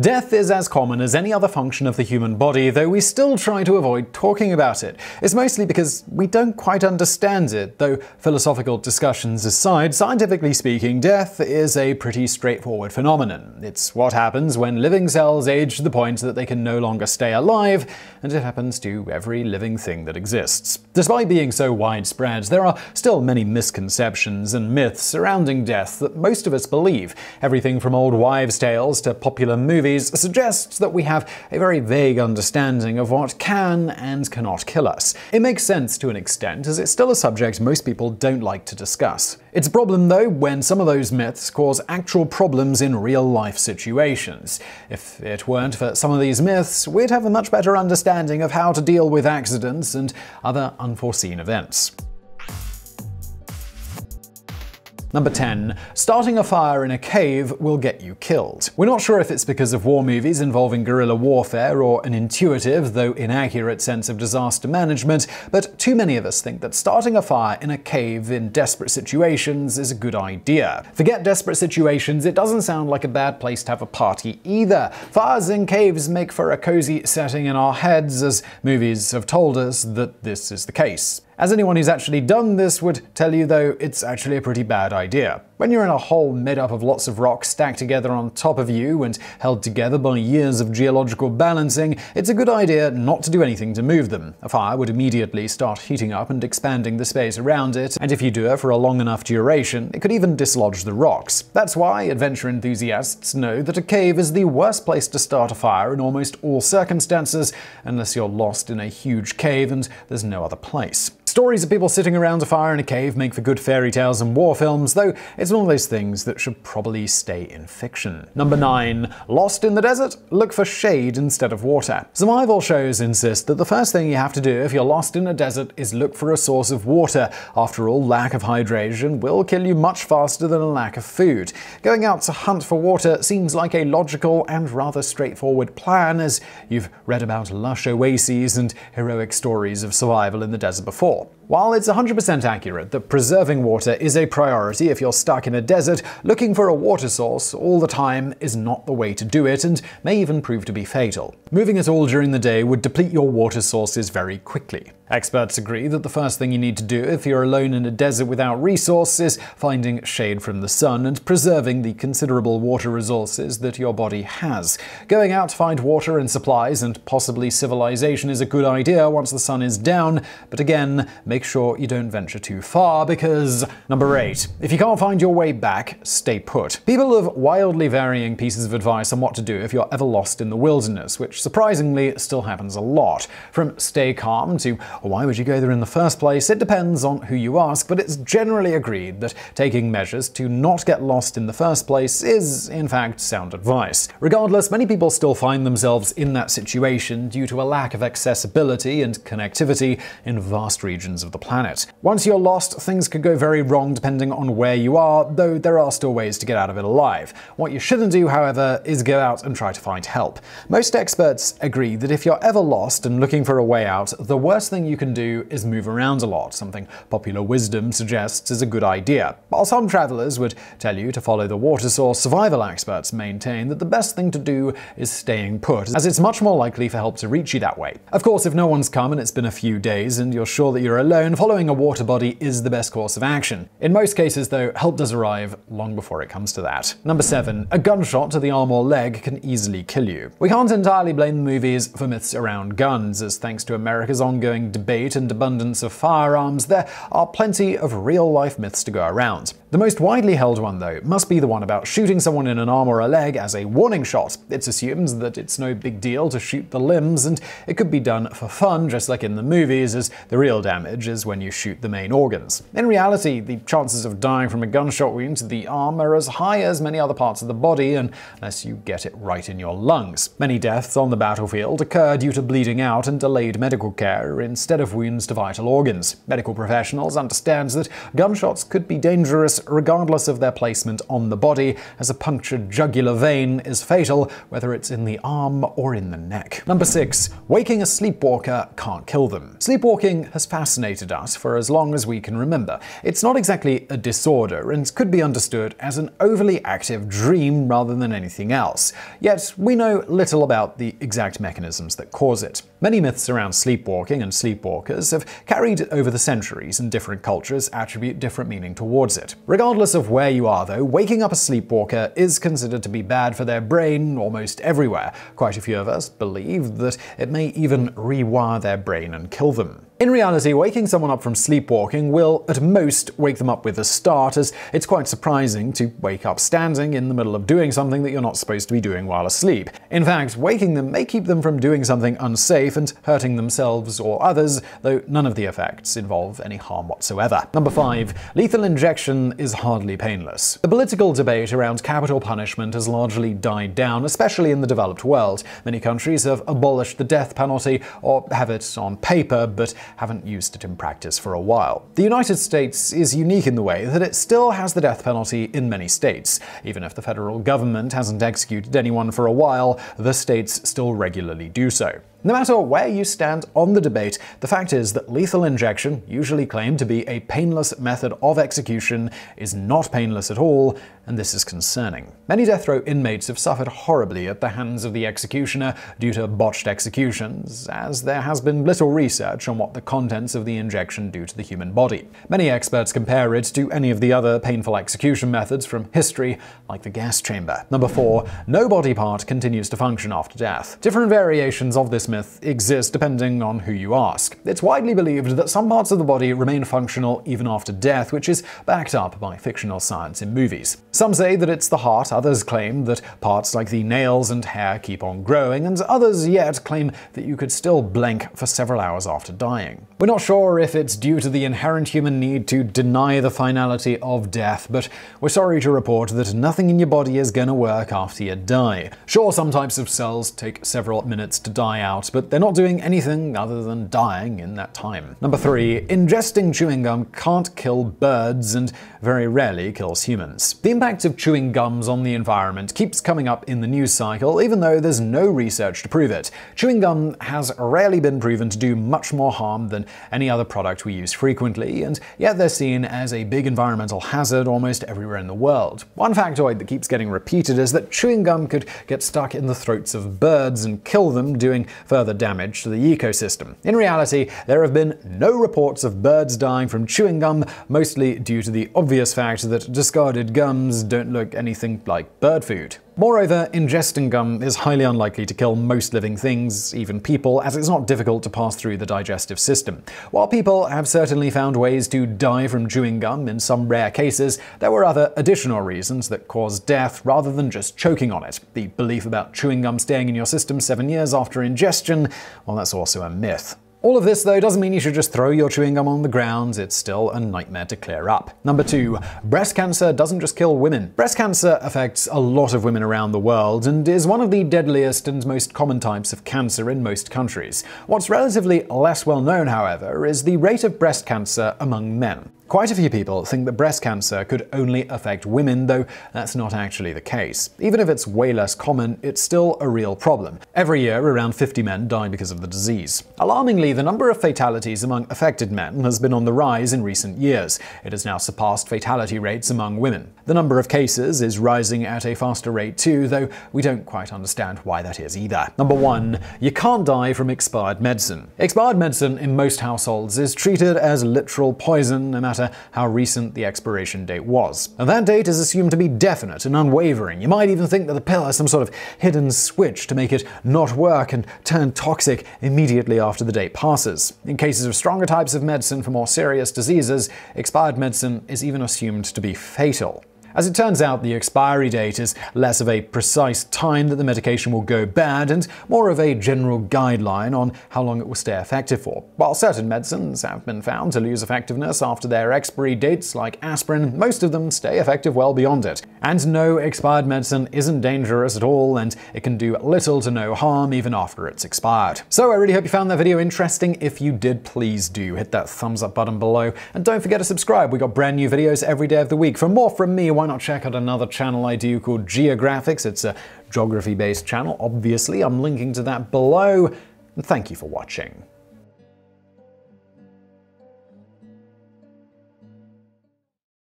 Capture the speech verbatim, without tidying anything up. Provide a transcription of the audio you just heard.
Death is as common as any other function of the human body, though we still try to avoid talking about it. It's mostly because we don't quite understand it, though philosophical discussions aside, scientifically speaking, death is a pretty straightforward phenomenon. It's what happens when living cells age to the point that they can no longer stay alive, and it happens to every living thing that exists. Despite being so widespread, there are still many misconceptions and myths surrounding death that most of us believe. Everything from old wives' tales to popular movies suggests that we have a very vague understanding of what can and cannot kill us. It makes sense to an extent, as it's still a subject most people don't like to discuss. It's a problem, though, when some of those myths cause actual problems in real-life situations. If it weren't for some of these myths, we'd have a much better understanding of how to deal with accidents and other unforeseen events. Number ten. Starting a fire in a cave will get you killed. We're not sure if it's because of war movies involving guerrilla warfare or an intuitive, though inaccurate, sense of disaster management, but too many of us think that starting a fire in a cave in desperate situations is a good idea. Forget desperate situations, it doesn't sound like a bad place to have a party either. Fires in caves make for a cozy setting in our heads, as movies have told us that this is the case. As anyone who's actually done this would tell you, though, it's actually a pretty bad idea. When you're in a hole made up of lots of rocks stacked together on top of you and held together by years of geological balancing, it's a good idea not to do anything to move them. A fire would immediately start heating up and expanding the space around it, and if you do it for a long enough duration, it could even dislodge the rocks. That's why adventure enthusiasts know that a cave is the worst place to start a fire in almost all circumstances, unless you're lost in a huge cave and there's no other place. Stories of people sitting around a fire in a cave make for good fairy tales and war films, though it's one of those things that should probably stay in fiction. Number nine. Lost in the desert? Look for shade instead of water. Survival shows insist that the first thing you have to do if you're lost in a desert is look for a source of water. After all, lack of hydration will kill you much faster than a lack of food. Going out to hunt for water seems like a logical and rather straightforward plan, as you've read about lush oases and heroic stories of survival in the desert before. While it's one hundred percent accurate that preserving water is a priority if you're stuck in a desert, looking for a water source all the time is not the way to do it, and may even prove to be fatal. Moving at all during the day would deplete your water sources very quickly. Experts agree that the first thing you need to do if you're alone in a desert without resources is finding shade from the sun and preserving the considerable water resources that your body has. Going out to find water and supplies and possibly civilization is a good idea once the sun is down, but again, make sure you don't venture too far because… Number eight. If you can't find your way back, stay put. People have wildly varying pieces of advice on what to do if you're ever lost in the wilderness, which surprisingly still happens a lot. From stay calm to why would you go there in the first place? It depends on who you ask, but it's generally agreed that taking measures to not get lost in the first place is, in fact, sound advice. Regardless, many people still find themselves in that situation due to a lack of accessibility and connectivity in vast regions of the planet. Once you're lost, things could go very wrong depending on where you are, though there are still ways to get out of it alive. What you shouldn't do, however, is go out and try to find help. Most experts agree that if you're ever lost and looking for a way out, the worst thing you can do is move around a lot, something popular wisdom suggests is a good idea. While some travelers would tell you to follow the water source, survival experts maintain that the best thing to do is staying put, as it's much more likely for help to reach you that way. Of course, if no one's come and it's been a few days and you're sure that you're alone, following a water body is the best course of action. In most cases, though, help does arrive long before it comes to that. Number seven. A gunshot to the arm or leg can easily kill you. We can't entirely blame the movies for myths around guns, as thanks to America's ongoing debate and abundance of firearms, there are plenty of real-life myths to go around. The most widely held one, though, must be the one about shooting someone in an arm or a leg as a warning shot. It assumes that it's no big deal to shoot the limbs, and it could be done for fun, just like in the movies, as the real damage is when you shoot the main organs. In reality, the chances of dying from a gunshot wound to the arm are as high as many other parts of the body, unless you get it right in your lungs. Many deaths on the battlefield occur due to bleeding out and delayed medical care in instead of wounds to vital organs. Medical professionals understand that gunshots could be dangerous, strokes, regardless of their placement on the body, as a punctured jugular vein is fatal, whether it's in the arm or in the neck. Number six. Waking a sleepwalker can't kill them. Sleepwalking has fascinated us for as long as we can remember. It's not exactly a disorder, and could be understood as an overly active dream rather than anything else. Yet, we know little about the exact mechanisms that cause it. Many myths around sleepwalking and sleepwalkers have carried over the centuries, and different cultures attribute different meaning towards it. Regardless of where you are, though, waking up a sleepwalker is considered to be bad for their brain almost everywhere. Quite a few of us believe that it may even rewire their brain and kill them. In reality, waking someone up from sleepwalking will, at most, wake them up with a start, as it's quite surprising to wake up standing in the middle of doing something that you're not supposed to be doing while asleep. In fact, waking them may keep them from doing something unsafe and hurting themselves or others, though none of the effects involve any harm whatsoever. Number five. Lethal injection is hardly painless. The political debate around capital punishment has largely died down, especially in the developed world. Many countries have abolished the death penalty, or have it on paper, but haven't used it in practice for a while. The United States is unique in the way that it still has the death penalty in many states. Even if the federal government hasn't executed anyone for a while, the states still regularly do so. No matter where you stand on the debate, the fact is that lethal injection, usually claimed to be a painless method of execution, is not painless at all, and this is concerning. Many death row inmates have suffered horribly at the hands of the executioner due to botched executions, as there has been little research on what the contents of the injection do to the human body. Many experts compare it to any of the other painful execution methods from history, like the gas chamber. Number four. No body part continues to function after death. Different variations of this myth exists depending on who you ask. It's widely believed that some parts of the body remain functional even after death, which is backed up by fictional science in movies. Some say that it's the heart, others claim that parts like the nails and hair keep on growing, and others yet claim that you could still blink for several hours after dying. We're not sure if it's due to the inherent human need to deny the finality of death, but we're sorry to report that nothing in your body is gonna work after you die. Sure, some types of cells take several minutes to die out, but they're not doing anything other than dying in that time. Number three. Ingesting chewing gum can't kill birds, and very rarely kills humans. The impact of chewing gums on the environment keeps coming up in the news cycle, even though there's no research to prove it. Chewing gum has rarely been proven to do much more harm than any other product we use frequently, and yet they're seen as a big environmental hazard almost everywhere in the world. One factoid that keeps getting repeated is that chewing gum could get stuck in the throats of birds and kill them, doing further damage to the ecosystem. In reality, there have been no reports of birds dying from chewing gum, mostly due to the obvious fact that discarded gums don't look anything like bird food. Moreover, ingesting gum is highly unlikely to kill most living things, even people, as it's not difficult to pass through the digestive system. While people have certainly found ways to die from chewing gum in some rare cases, there were other additional reasons that caused death rather than just choking on it. The belief about chewing gum staying in your system seven years after ingestion, well, that's also a myth. All of this, though, doesn't mean you should just throw your chewing gum on the ground. It's still a nightmare to clear up. Number two. Breast cancer doesn't just kill women. Breast cancer affects a lot of women around the world, and is one of the deadliest and most common types of cancer in most countries. What's relatively less well known, however, is the rate of breast cancer among men. Quite a few people think that breast cancer could only affect women, though that's not actually the case. Even if it's way less common, it's still a real problem. Every year, around fifty men die because of the disease. Alarmingly, the number of fatalities among affected men has been on the rise in recent years. It has now surpassed fatality rates among women. The number of cases is rising at a faster rate too, though we don't quite understand why that is either. Number one. You can't die from expired medicine. Expired medicine in most households is treated as literal poison, no matter how recent the expiration date was. And that date is assumed to be definite and unwavering. You might even think that the pill has some sort of hidden switch to make it not work and turn toxic immediately after the date passes. In cases of stronger types of medicine for more serious diseases, expired medicine is even assumed to be fatal. As it turns out, the expiry date is less of a precise time that the medication will go bad and more of a general guideline on how long it will stay effective for. While certain medicines have been found to lose effectiveness after their expiry dates, like aspirin, most of them stay effective well beyond it. And no, expired medicine isn't dangerous at all, and it can do little to no harm even after it's expired. So I really hope you found that video interesting. If you did, please do hit that thumbs up button below, and don't forget to subscribe. We got brand new videos every day of the week. For more from me, why not check out another channel I do called Geographics. It's a geography-based channel, obviously. I'm linking to that below, and thank you for watching.